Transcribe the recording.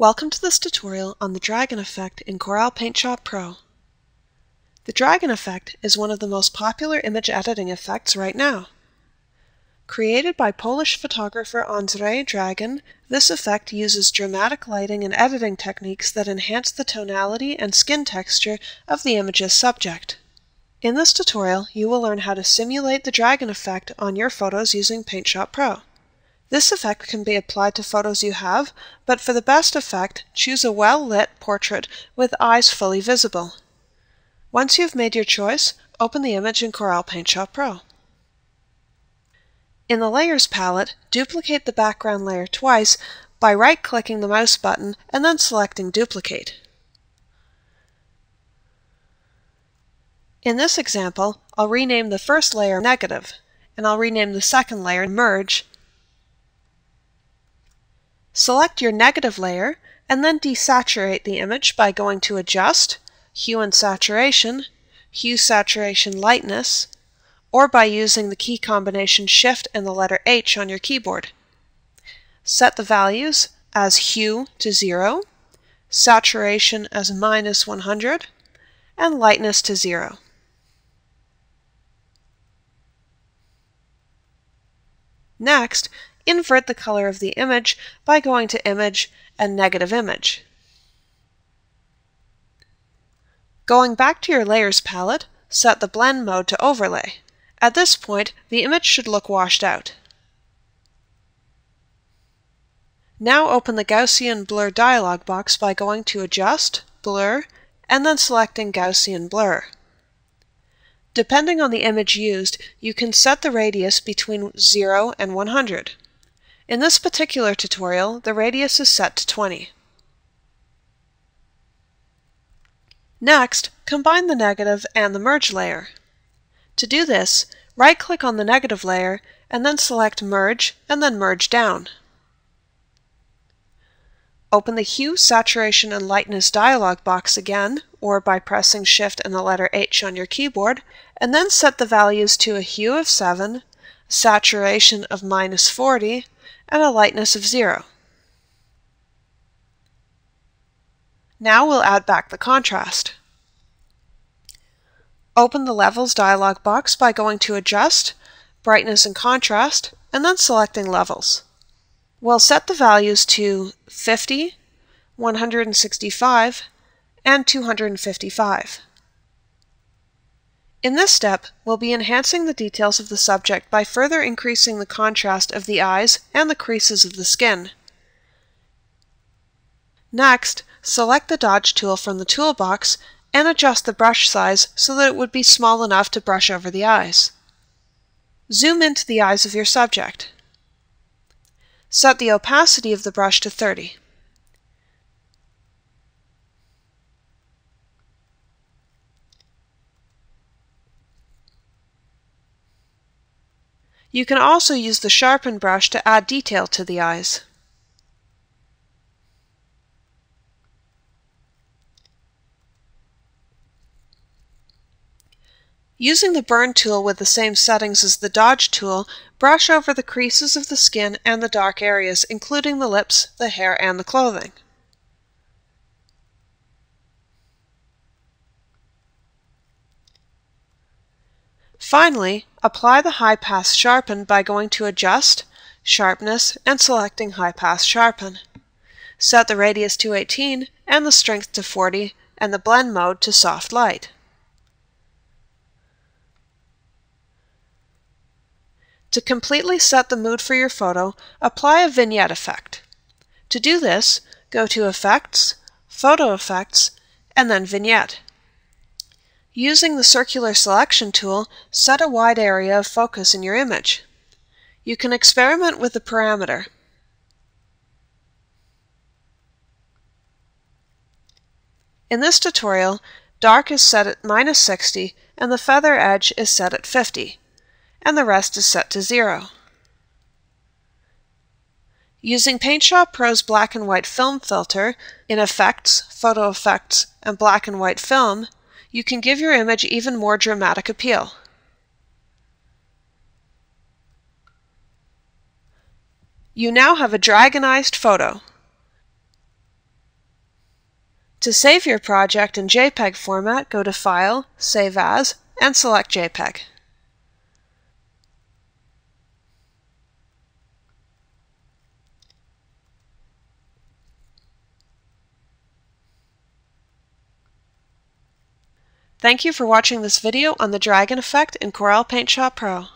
Welcome to this tutorial on the Dragan Effect in Corel Paint Shop Pro. The Dragan Effect is one of the most popular image editing effects right now. Created by Polish photographer Andrzej Dragan, this effect uses dramatic lighting and editing techniques that enhance the tonality and skin texture of the image's subject. In this tutorial, you will learn how to simulate the Dragan Effect on your photos using Paint Shop Pro. This effect can be applied to photos you have, but for the best effect, choose a well-lit portrait with eyes fully visible. Once you've made your choice, open the image in Corel Paint Shop Pro. In the Layers palette, duplicate the background layer twice by right-clicking the mouse button and then selecting Duplicate. In this example, I'll rename the first layer Negative, and I'll rename the second layer Merge. Select your negative layer and then desaturate the image by going to Adjust, Hue and Saturation, Hue, Saturation, Lightness, or by using the key combination Shift and the letter H on your keyboard. Set the values as Hue to 0, Saturation as -100, and Lightness to 0. Next, invert the color of the image by going to Image and Negative Image. Going back to your Layers palette, set the Blend mode to Overlay. At this point, the image should look washed out. Now open the Gaussian Blur dialog box by going to Adjust, Blur, and then selecting Gaussian Blur. Depending on the image used, you can set the radius between 0 and 100. In this particular tutorial, the radius is set to 20. Next, combine the negative and the merge layer. To do this, right-click on the negative layer and then select Merge and then Merge Down. Open the Hue, Saturation, and Lightness dialog box again, or by pressing Shift and the letter H on your keyboard, and then set the values to a Hue of 7, Saturation of -40, and a Lightness of 0. Now we'll add back the contrast. Open the Levels dialog box by going to Adjust, Brightness and Contrast, and then selecting Levels. We'll set the values to 50, 165, and 255. In this step, we'll be enhancing the details of the subject by further increasing the contrast of the eyes and the creases of the skin. Next, select the Dodge tool from the toolbox and adjust the brush size so that it would be small enough to brush over the eyes. Zoom into the eyes of your subject. Set the opacity of the brush to 30. You can also use the Sharpen brush to add detail to the eyes. Using the Burn tool with the same settings as the Dodge tool, brush over the creases of the skin and the dark areas, including the lips, the hair, and the clothing. Finally, apply the High Pass Sharpen by going to Adjust, Sharpness, and selecting High Pass Sharpen. Set the radius to 18 and the strength to 40 and the blend mode to soft light. To completely set the mood for your photo, apply a vignette effect. To do this, go to Effects, Photo Effects, and then Vignette. Using the Circular Selection tool, set a wide area of focus in your image. You can experiment with the parameter. In this tutorial, dark is set at -60 and the feather edge is set at 50. And the rest is set to 0. Using Paint Shop Pro's black and white film filter in Effects, Photo Effects, and Black and White Film, you can give your image even more dramatic appeal. You now have a Draganized photo. To save your project in JPEG format, go to File, Save As, and select JPEG. Thank you for watching this video on the Dragan Effect in Corel Paint Shop Pro.